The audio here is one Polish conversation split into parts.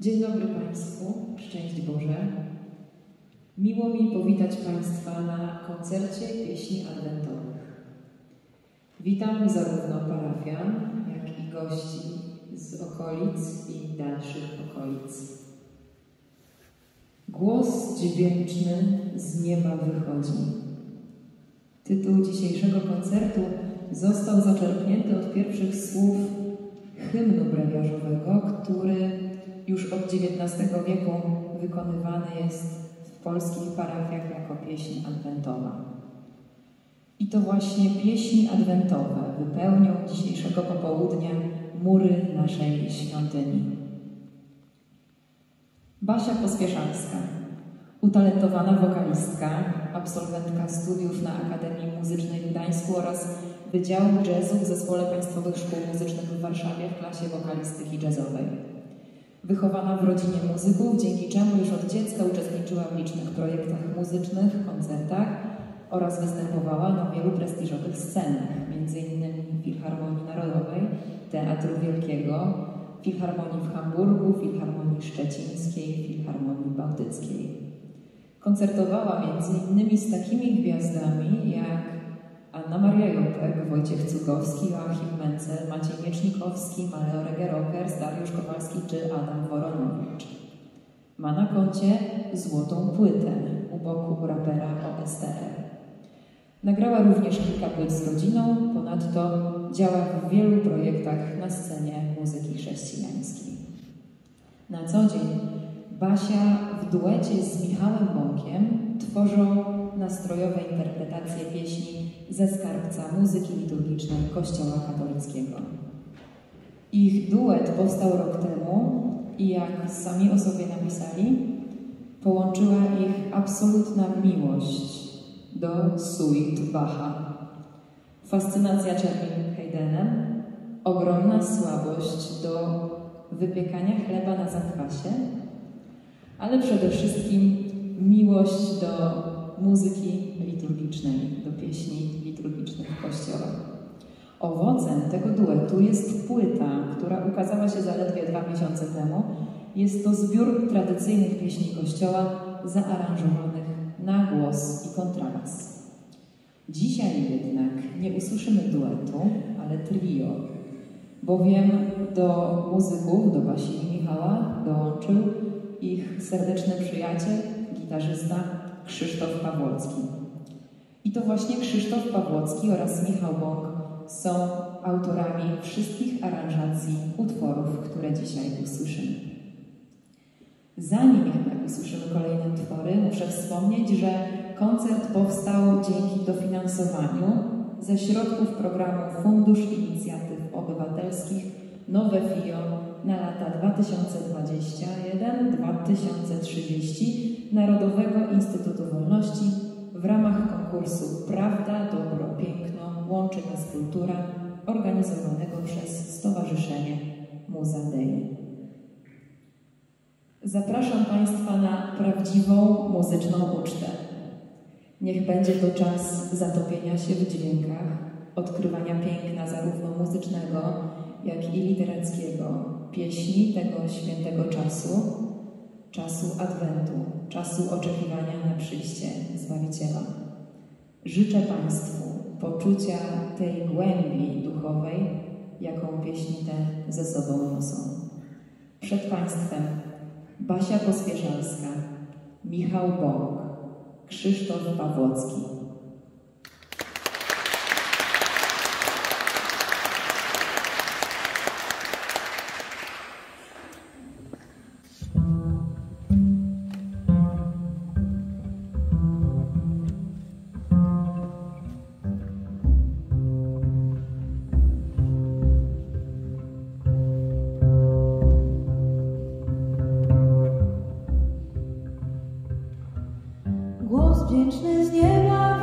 Dzień dobry Państwu, szczęść Boże. Miło mi powitać Państwa na koncercie pieśni adwentowych. Witam zarówno parafian, jak i gości z okolic i dalszych okolic. Głos dźwięczny z nieba wychodzi. Tytuł dzisiejszego koncertu został zaczerpnięty od pierwszych słów hymnu brewiarzowego, który już od XIX wieku wykonywany jest w polskich parafiach jako pieśń adwentowa. I to właśnie pieśni adwentowe wypełnią dzisiejszego popołudnia mury naszej świątyni. Basia Pospieszalska, utalentowana wokalistka, absolwentka studiów na Akademii Muzycznej w Gdańsku oraz Wydziału Jazzu w Zespole Państwowych Szkół Muzycznych w Warszawie w klasie wokalistyki jazzowej. Wychowana w rodzinie muzyków, dzięki czemu już od dziecka uczestniczyła w licznych projektach muzycznych, koncertach oraz występowała na wielu prestiżowych scenach, m.in. Filharmonii Narodowej, Teatru Wielkiego, Filharmonii w Hamburgu, Filharmonii Szczecińskiej, Filharmonii Bałtyckiej. Koncertowała m.in. z takimi gwiazdami jak Anna Maria Jopek, Wojciech Cugowski, Joachim Menzel, Maciej Miecznikowski, Mario Rega-Rocker, Dariusz Kowalski czy Adam Woronowicz. Ma na koncie złotą płytę u boku rapera OSTR. Nagrała również kilka płyt z rodziną, ponadto działa w wielu projektach na scenie muzyki chrześcijańskiej. Na co dzień Basia w duecie z Michałem Bąkiem tworzą nastrojowe interpretacje pieśni ze Skarbca Muzyki Liturgicznej Kościoła Katolickiego. Ich duet powstał rok temu i jak sami o sobie napisali, połączyła ich absolutna miłość do suit Bacha, fascynacja Charlie Haydenem, ogromna słabość do wypiekania chleba na zakwasie, ale przede wszystkim miłość do muzyki liturgicznej, do pieśni liturgicznych w kościoła. Owocem tego duetu jest płyta, która ukazała się zaledwie 2 miesiące temu. Jest to zbiór tradycyjnych pieśni kościoła zaaranżowanych na głos i kontrabas. Dzisiaj jednak nie usłyszymy duetu, ale trio, bowiem do muzyków, do Basi i Michała dołączył ich serdeczny przyjaciel, gitarzysta Krzysztof Pawłocki. I to właśnie Krzysztof Pawłocki oraz Michał Bąk są autorami wszystkich aranżacji utworów, które dzisiaj usłyszymy. Zanim jednak usłyszymy kolejne utwory, muszę wspomnieć, że koncert powstał dzięki dofinansowaniu ze środków programu Fundusz Inicjatyw Obywatelskich Nowe Fio na lata 2021-2030 Narodowego Instytutu Wolności w ramach konkursu Prawda, Dobro, Piękno, Łączy nas Kultura, organizowanego przez Stowarzyszenie Muza. Zapraszam Państwa na prawdziwą muzyczną ucztę. Niech będzie to czas zatopienia się w dźwiękach, odkrywania piękna zarówno muzycznego, jak i literackiego, pieśni tego świętego czasu, czasu Adwentu, czasu oczekiwania na przyjście Zbawiciela. Życzę Państwu poczucia tej głębi duchowej, jaką pieśni te ze sobą niosą. Przed Państwem Basia Pospieszalska, Michał Bąk, Krzysztof Pawłocki. Głos wdzięczny z nieba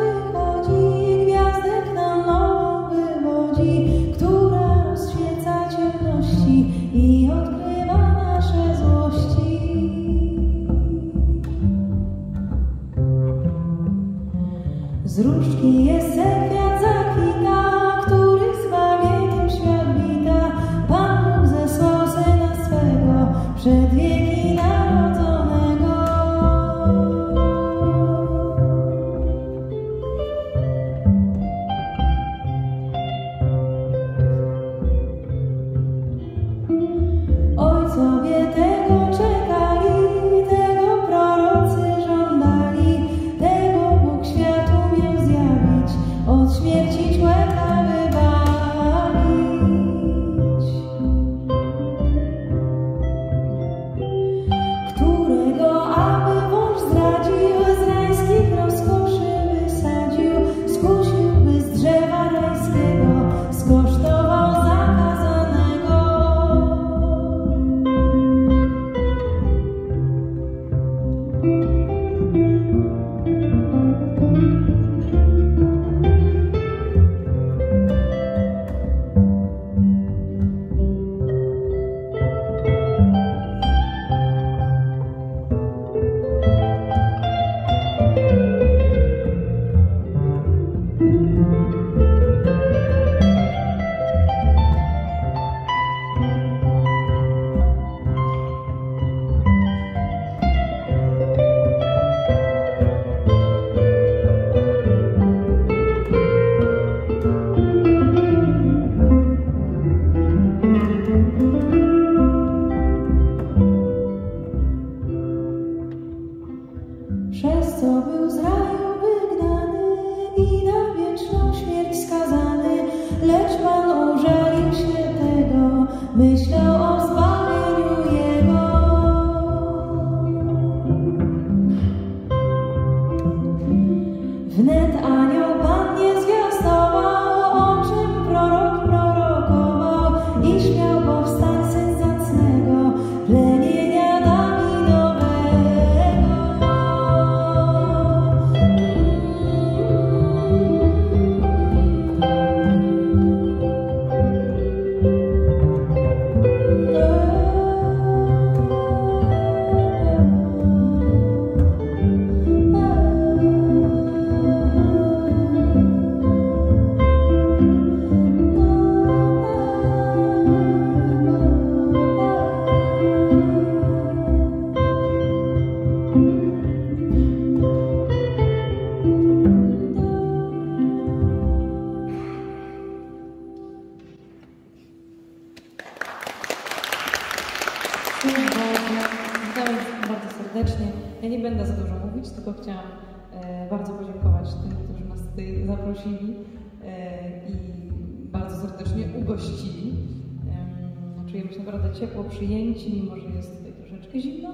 Ciepło przyjęci, mimo że jest tutaj troszeczkę zimno.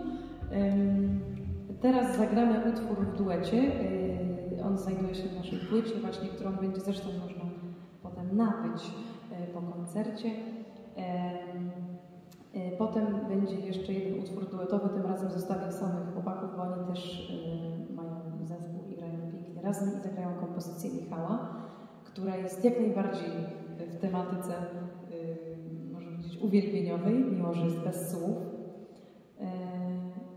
Teraz zagramy utwór w duecie. On znajduje się w naszej płycie, właśnie, którą będzie zresztą można potem nabyć po koncercie. Potem będzie jeszcze jeden utwór duetowy, tym razem zostawię samych chłopaków, bo oni też mają zespół i grają pięknie razem i zagrają kompozycję Michała, która jest jak najbardziej w tematyce uwielbieniowej, mimo że jest bez słów.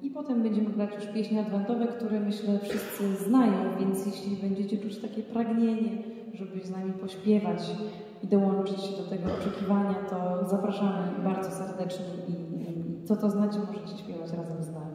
I potem będziemy grać już pieśni adwentowe, które myślę wszyscy znają, więc jeśli będziecie czuć takie pragnienie, żeby z nami pośpiewać i dołączyć się do tego oczekiwania, to zapraszamy bardzo serdecznie i co to znaczy, możecie śpiewać razem z nami.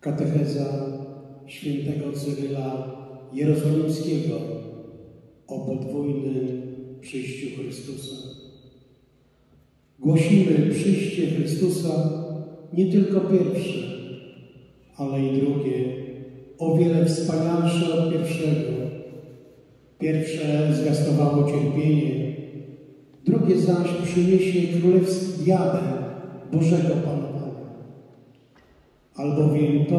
Katecheza świętego Cyryla Jerozolimskiego o podwójnym przyjściu Chrystusa. Głosimy przyjście Chrystusa nie tylko pierwsze, ale i drugie, o wiele wspanialsze od pierwszego. Pierwsze zwiastowało cierpienie, drugie zaś przyniesie królewski diabeł Bożego Pana. Albowiem to,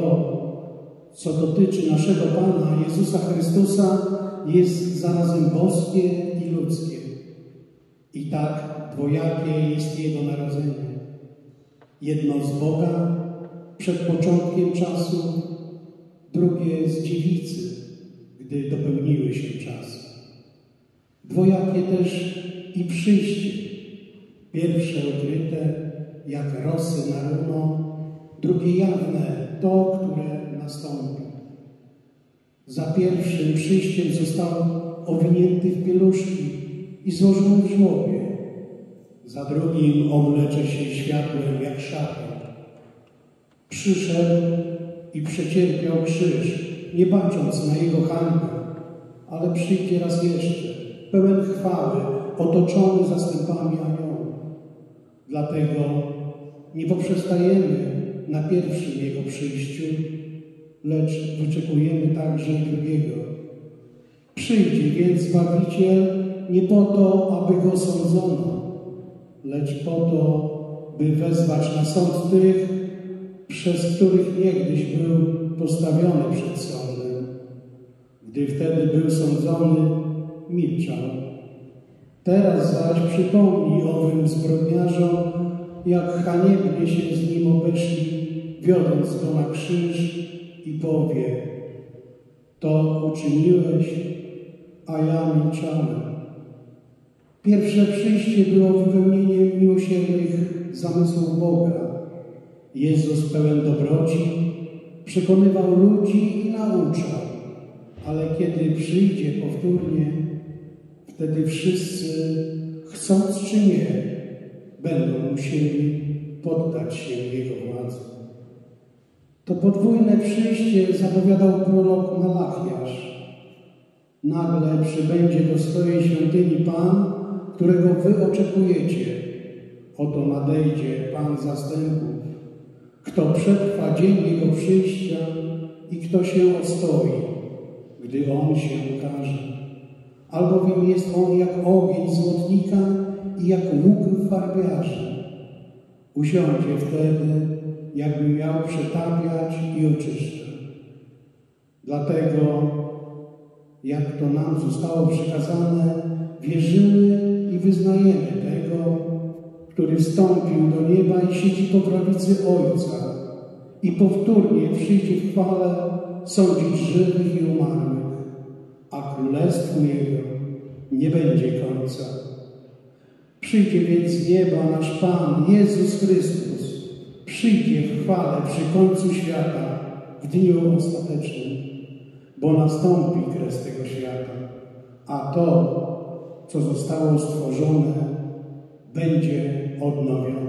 co dotyczy naszego Pana Jezusa Chrystusa, jest zarazem boskie i ludzkie. I tak dwojakie jest Jego narodzenie. Jedno z Boga przed początkiem czasu, drugie z dziewicy, gdy dopełniły się czasy. Dwojakie też i przyjście, pierwsze ukryte, jak rosy na runo, drugie jawne, to, które nastąpi. Za pierwszym przyjściem został owinięty w pieluszki i złożony w żłobie. Za drugim omlecze się światłem jak szatan. Przyszedł i przecierpiał krzyż, nie bacząc na jego hańbę, ale przyjdzie raz jeszcze, pełen chwały, otoczony zastępami aniołów. Dlatego nie poprzestajemy na pierwszym jego przyjściu, lecz wyczekujemy także drugiego. Przyjdzie więc Zbawiciel nie po to, aby go sądzono, lecz po to, by wezwać na sąd tych, przez których niegdyś był postawiony przed sądem. Gdy wtedy był sądzony, milczał. Teraz zaś przypomni owym zbrodniarzom, jak haniebnie się z nim obeszli, wiodąc go na krzyż, i powie: to uczyniłeś, a ja milczałem. Pierwsze przyjście było wypełnieniem miłosiernych zamysłów Boga. Jezus, pełen dobroci, przekonywał ludzi i nauczał, ale kiedy przyjdzie powtórnie, wtedy wszyscy, chcąc czy nie, będą musieli poddać się jego władzy. To podwójne przyjście zapowiadał prorok Malachiasz. Nagle przybędzie do swojej świątyni Pan, którego wy oczekujecie. Oto nadejdzie Pan zastępów. Kto przetrwa dzień jego przyjścia i kto się ostoi, gdy on się ukaże. Albowiem jest on jak ogień złotnika i jak łuk farbiarza. Usiądzie wtedy, jakby miał przetapiać i oczyszczać. Dlatego, jak to nam zostało przekazane, wierzymy i wyznajemy tego, który wstąpił do nieba i siedzi po prawicy Ojca i powtórnie przyjdzie w chwale sądzić żywych i umarłych, a królestwu Jego nie będzie końca. Przyjdzie więc z nieba nasz Pan Jezus Chrystus. Przyjdzie w chwale przy końcu świata, w dniu ostatecznym, bo nastąpi kres tego świata, a to, co zostało stworzone, będzie odnowione.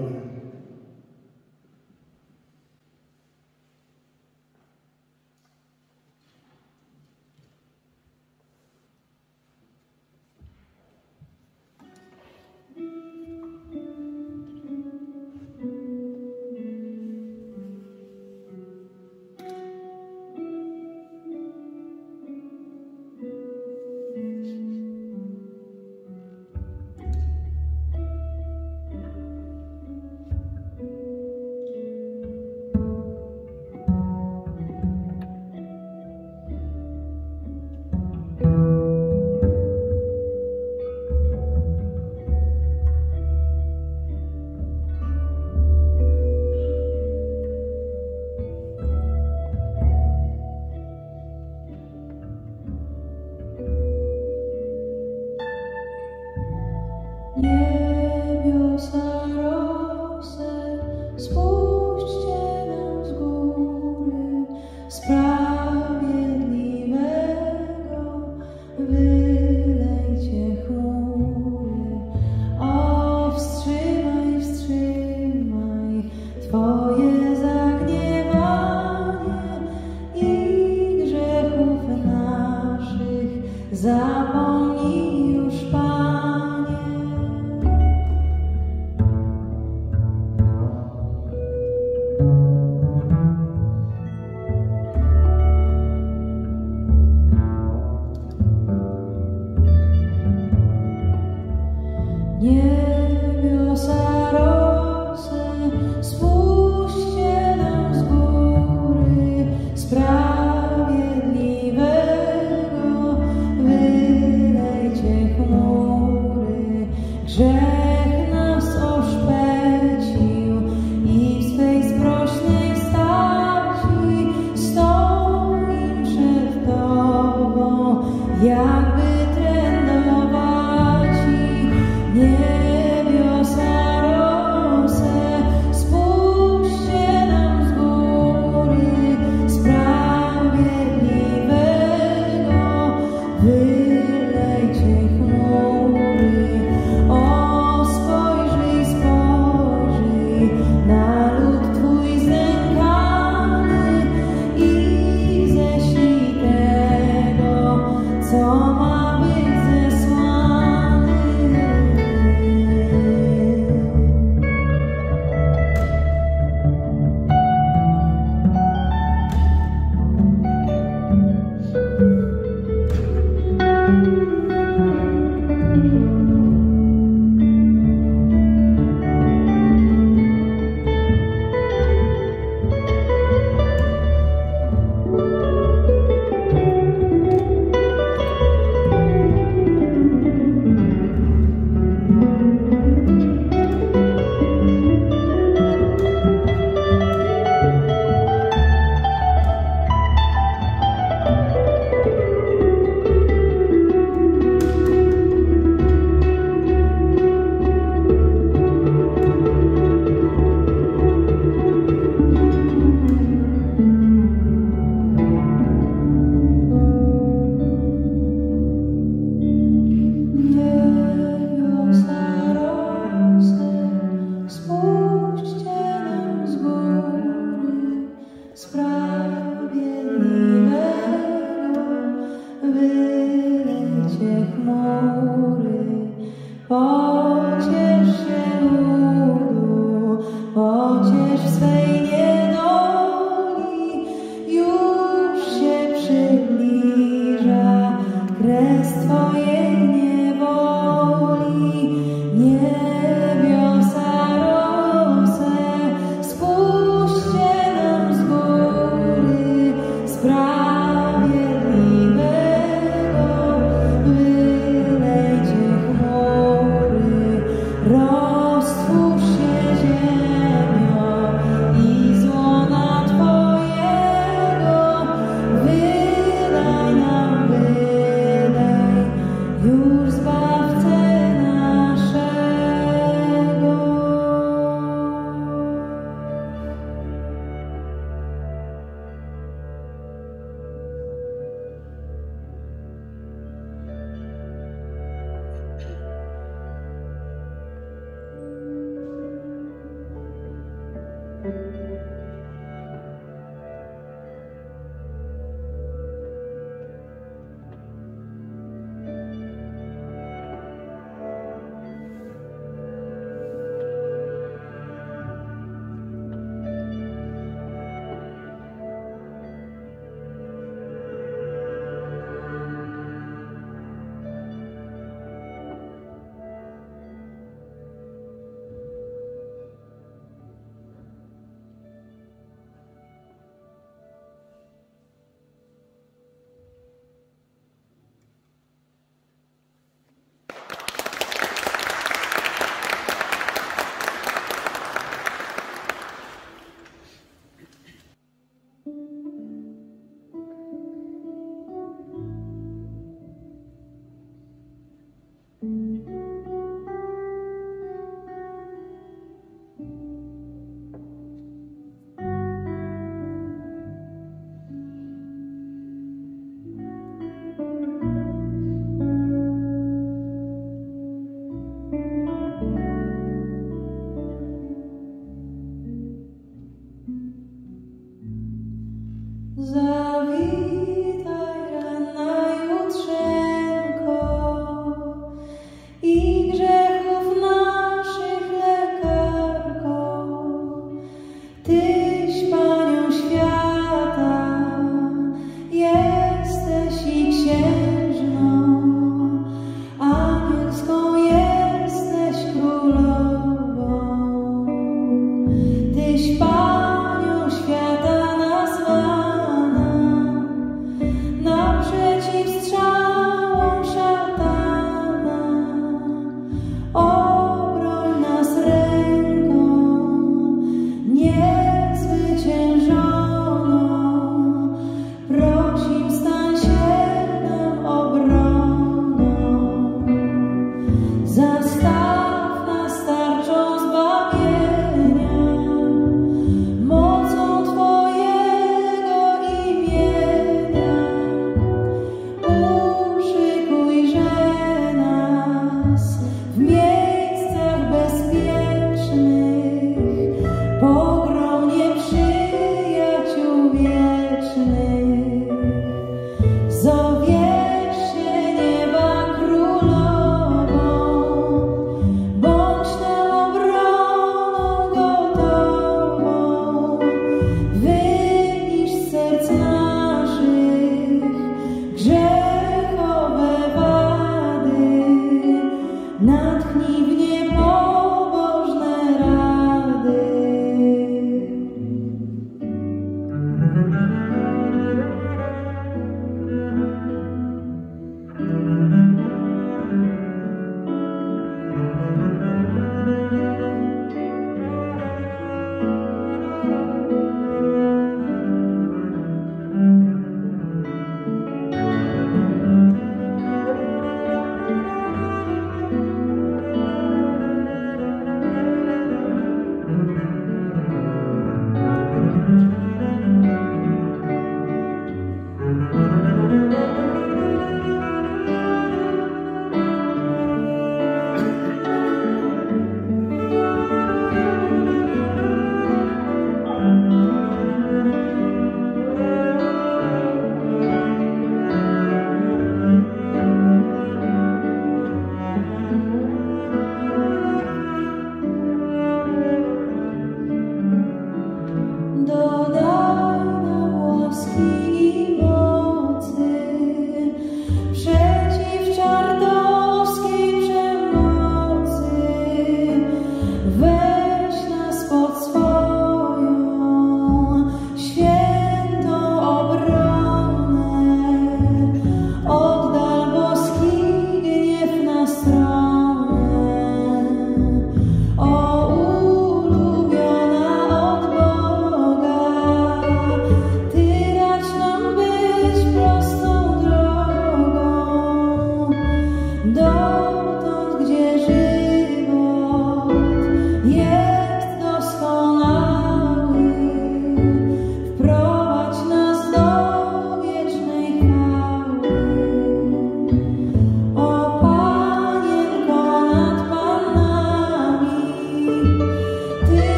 Panią świata nazwana,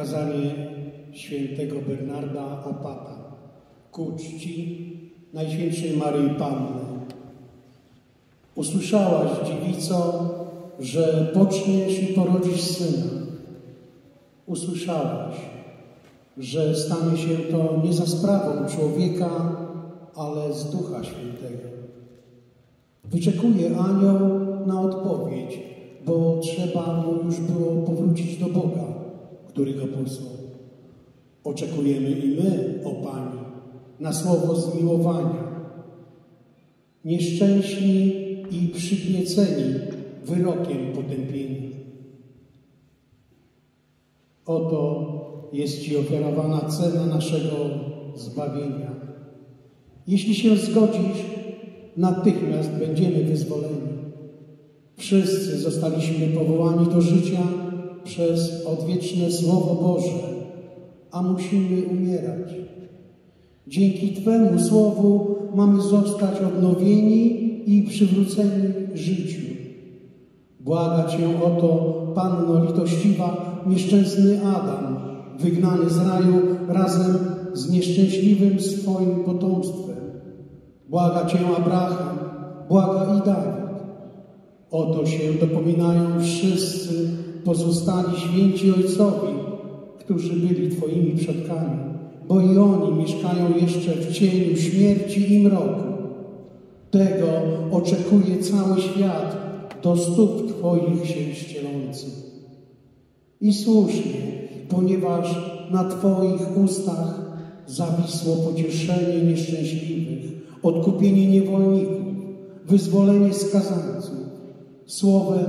Kazanie świętego Bernarda Opata ku czci Najświętszej Maryi Panny. Usłyszałaś, dziewico, że poczniesz i porodzisz syna. Usłyszałaś, że stanie się to nie za sprawą człowieka, ale z Ducha Świętego. Wyczekuje anioł na odpowiedź, bo trzeba mu już było powrócić do Boga, który go posłał. Oczekujemy i my, o Pani, na słowo zmiłowania. Nieszczęśliwi i przygnieceni wyrokiem potępieni. Oto jest Ci ofiarowana cena naszego zbawienia. Jeśli się zgodzisz, natychmiast będziemy wyzwoleni. Wszyscy zostaliśmy powołani do życia przez odwieczne Słowo Boże, a musimy umierać. Dzięki Twemu Słowu mamy zostać odnowieni i przywróceni życiu. Błaga Cię o to, Panno Litościwa, nieszczęsny Adam, wygnany z raju razem z nieszczęśliwym swoim potomstwem. Błaga Cię Abraham, błaga i Dawid. Oto się dopominają wszyscy pozostali święci ojcowi, którzy byli Twoimi przodkami, bo i oni mieszkają jeszcze w cieniu śmierci i mroku. Tego oczekuje cały świat, do stóp Twoich się ścielący. I słusznie, ponieważ na Twoich ustach zawisło pocieszenie nieszczęśliwych, odkupienie niewolników, wyzwolenie skazańców, słowem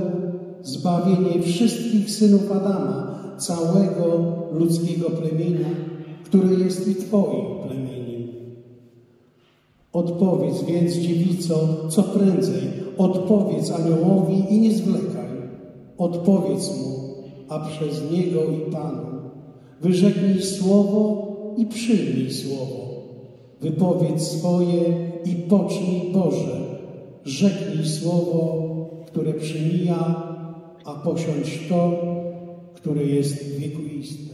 zbawienie wszystkich synów Adama, całego ludzkiego plemienia, które jest i Twoim plemieniem. Odpowiedz więc, dziewico, co prędzej, odpowiedz aniołowi i nie zwlekaj. Odpowiedz mu, a przez niego i Panu. Wyrzeknij słowo i przyjmij słowo. Wypowiedz swoje i pocznij Boże. Rzeknij słowo, które przemija, a posiądź to, które jest wiekuiste.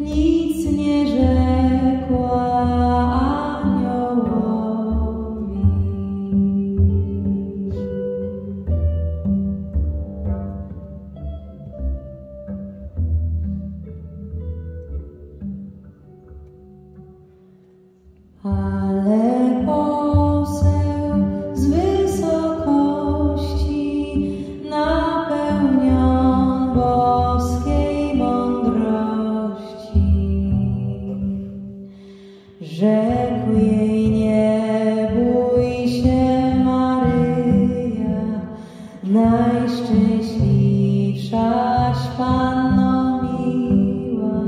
Nic nie rzekła aniołowi. Rzekł jej: nie bój się, Maryja, najszczęśliwszaś Panno miła,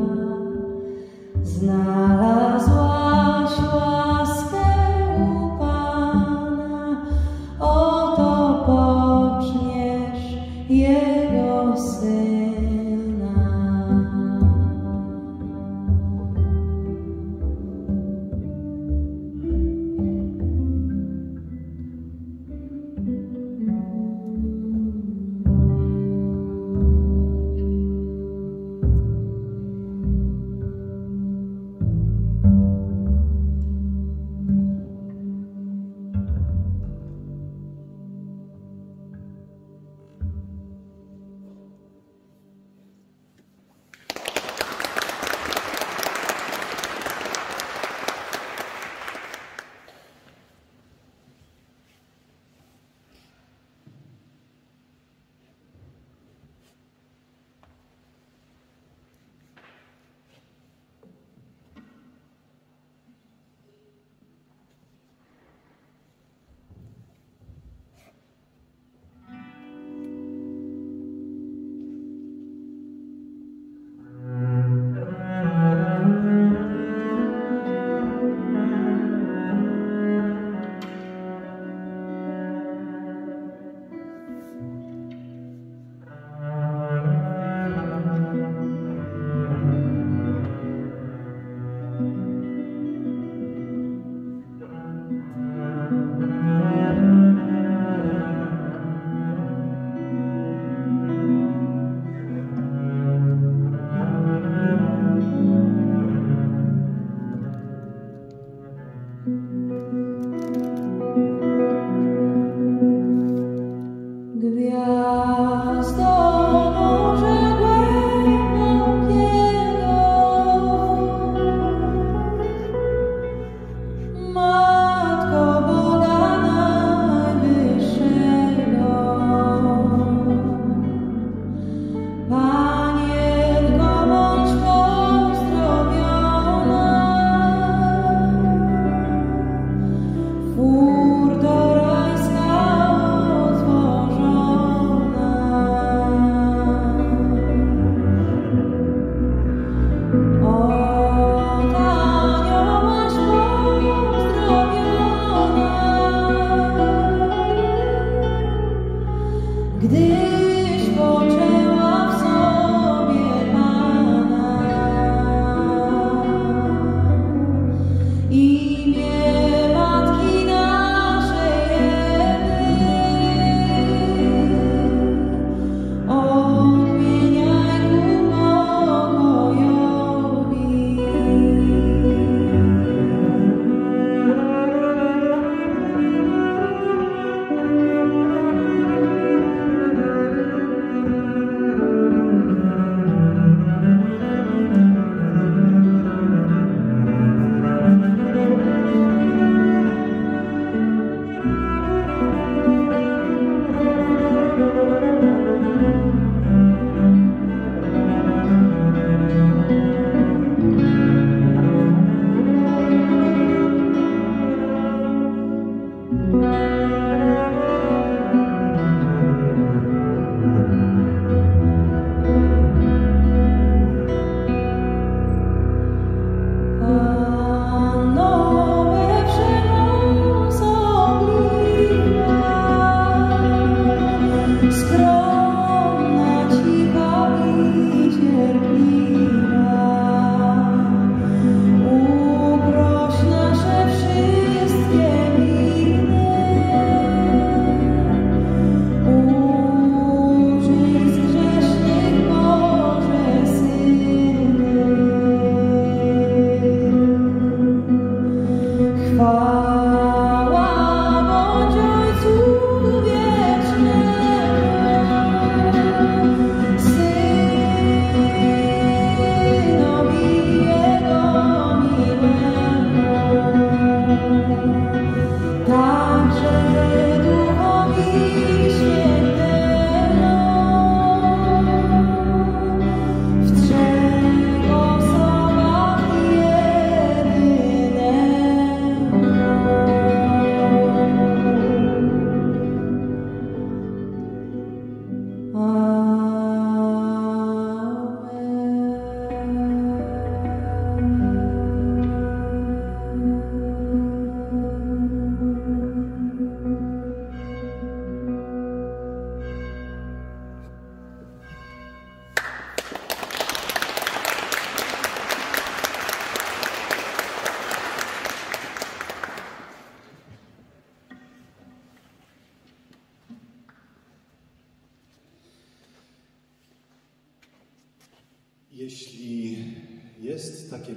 znalazłaś łaskę u Pana, oto poczniesz Jego Syna.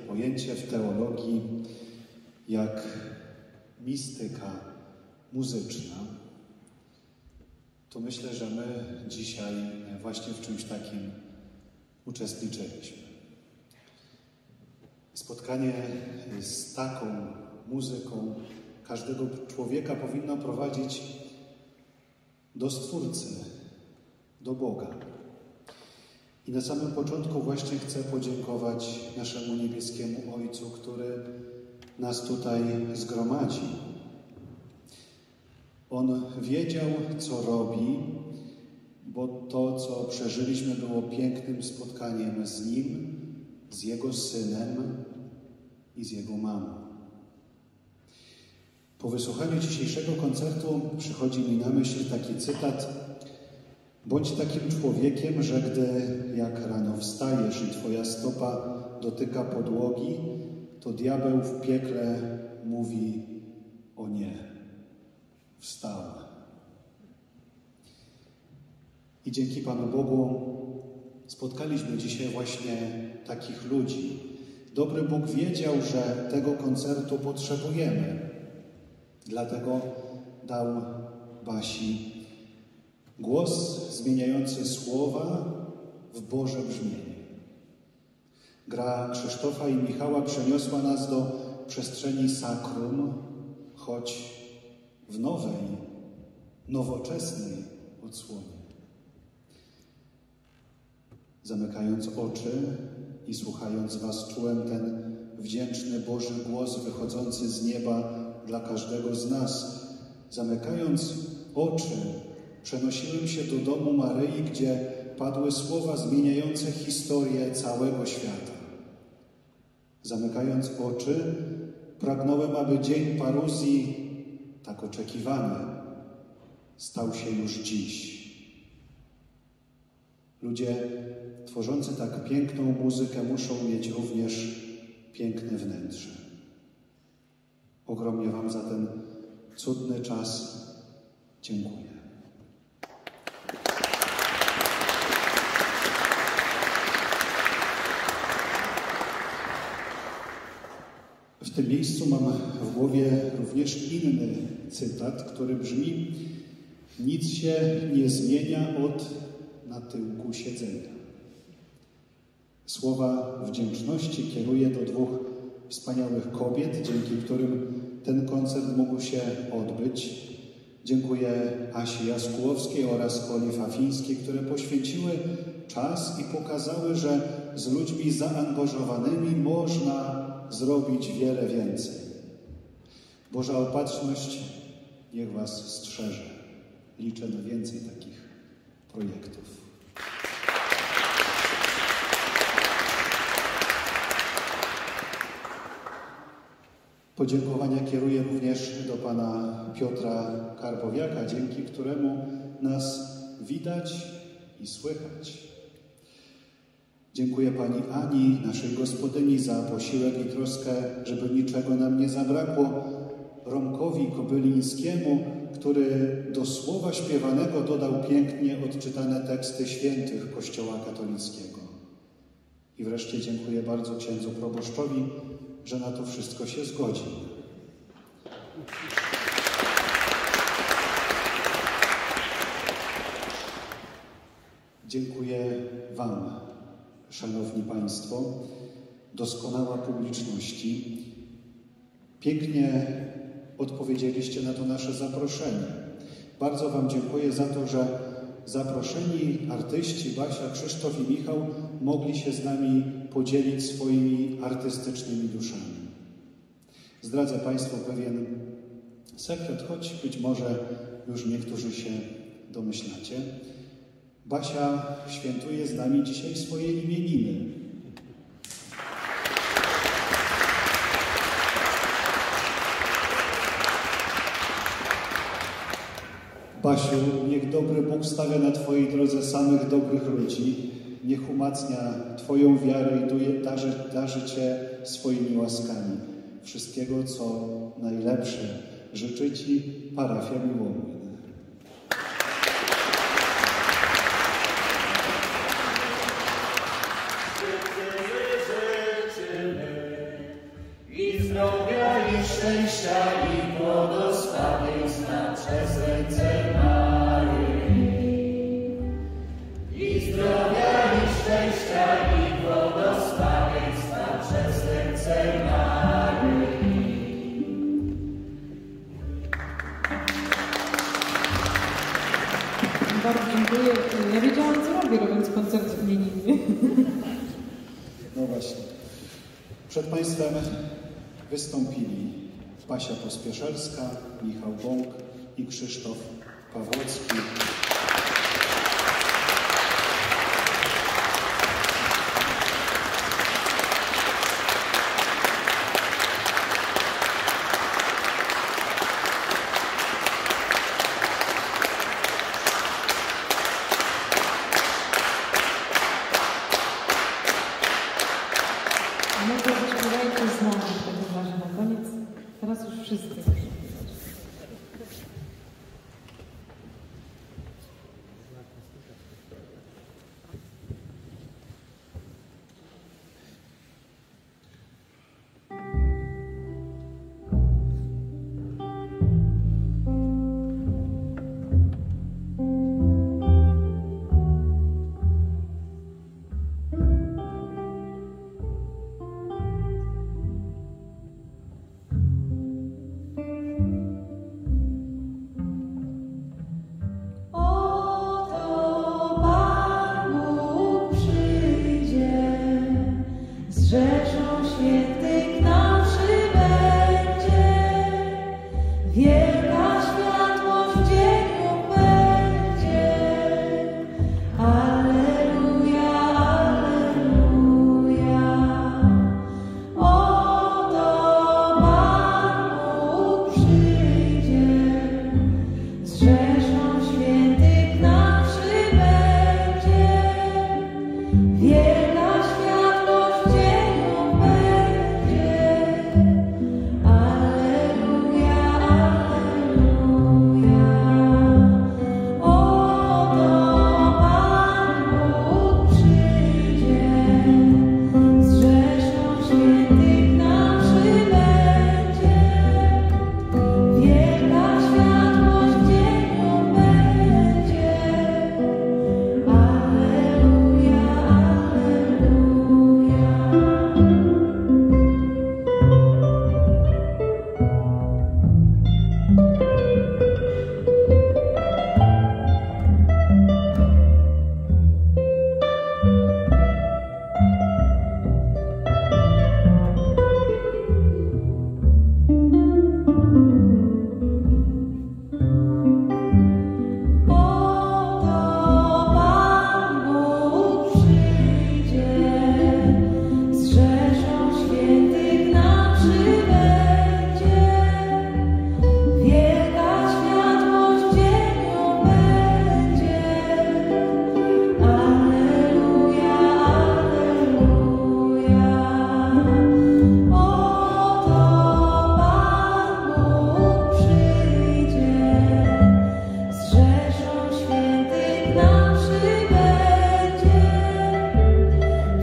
pojęcie w teologii jak mistyka muzyczna, to myślę, że my dzisiaj właśnie w czymś takim uczestniczyliśmy. Spotkanie z taką muzyką każdego człowieka powinno prowadzić do Stwórcy, do Boga. I na samym początku właśnie chcę podziękować naszemu niebieskiemu Ojcu, który nas tutaj zgromadził. On wiedział, co robi, bo to, co przeżyliśmy, było pięknym spotkaniem z Nim, z Jego Synem i z Jego mamą. Po wysłuchaniu dzisiejszego koncertu przychodzi mi na myśl taki cytat: bądź takim człowiekiem, że gdy jak rano wstajesz i twoja stopa dotyka podłogi, to diabeł w piekle mówi: o nie, wstała. I dzięki Panu Bogu spotkaliśmy dzisiaj właśnie takich ludzi. Dobry Bóg wiedział, że tego koncertu potrzebujemy. Dlatego dał Basi głos zmieniający słowa w Boże brzmienie. Gra Krzysztofa i Michała przeniosła nas do przestrzeni sakrum, choć w nowej, nowoczesnej odsłonie. Zamykając oczy i słuchając Was, czułem ten wdzięczny Boży głos wychodzący z nieba dla każdego z nas. Zamykając oczy, przenosiłem się do domu Maryi, gdzie padły słowa zmieniające historię całego świata. Zamykając oczy, pragnąłem, aby dzień paruzji, tak oczekiwany, stał się już dziś. Ludzie tworzący tak piękną muzykę muszą mieć również piękne wnętrze. Ogromnie Wam za ten cudny czas dziękuję. W tym miejscu mam w głowie również inny cytat, który brzmi: nic się nie zmienia od natyłku siedzenia. Słowa wdzięczności kieruję do dwóch wspaniałych kobiet, dzięki którym ten koncert mógł się odbyć. Dziękuję Asi Jaskółowskiej oraz Oli Fafińskiej, które poświęciły czas i pokazały, że z ludźmi zaangażowanymi można zrobić wiele więcej. Boża opatrzność niech Was strzeże. Liczę na więcej takich projektów. Podziękowania kieruję również do Pana Piotra Karbowiaka, dzięki któremu nas widać i słychać. Dziękuję Pani Ani, naszej gospodyni, za posiłek i troskę, żeby niczego nam nie zabrakło. Romkowi Kobylińskiemu, który do słowa śpiewanego dodał pięknie odczytane teksty świętych Kościoła Katolickiego. I wreszcie dziękuję bardzo księdzu proboszczowi, że na to wszystko się zgodził. Dziękuję Wam, Szanowni Państwo, doskonała publiczności. Pięknie odpowiedzieliście na to nasze zaproszenie. Bardzo Wam dziękuję za to, że zaproszeni artyści Basia, Krzysztof i Michał mogli się z nami podzielić swoimi artystycznymi duszami. Zdradzę Państwu pewien sekret, choć być może już niektórzy się domyślacie. Basia świętuje z nami dzisiaj swoje imieniny. Basiu, niech dobry Bóg stawia na Twojej drodze samych dobrych ludzi, niech umacnia Twoją wiarę i darzy Cię swoimi łaskami. Wszystkiego, co najlepsze, życzy Ci parafia Miłomłyn. Wszyscy życzymy zdrowia i szczęścia i błogosławień znak przez ręce Maryi. I zdrowia i szczęścia i błogosławień znak przez ręce Maryi. Bardzo dziękuję. Ja wiedziałam, co robię, robiąc koncert w imieniny. No właśnie. Przed Państwem wystąpili Basia Pospieszalska, Michał Bąk i Krzysztof Pawłocki.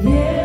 Yeah.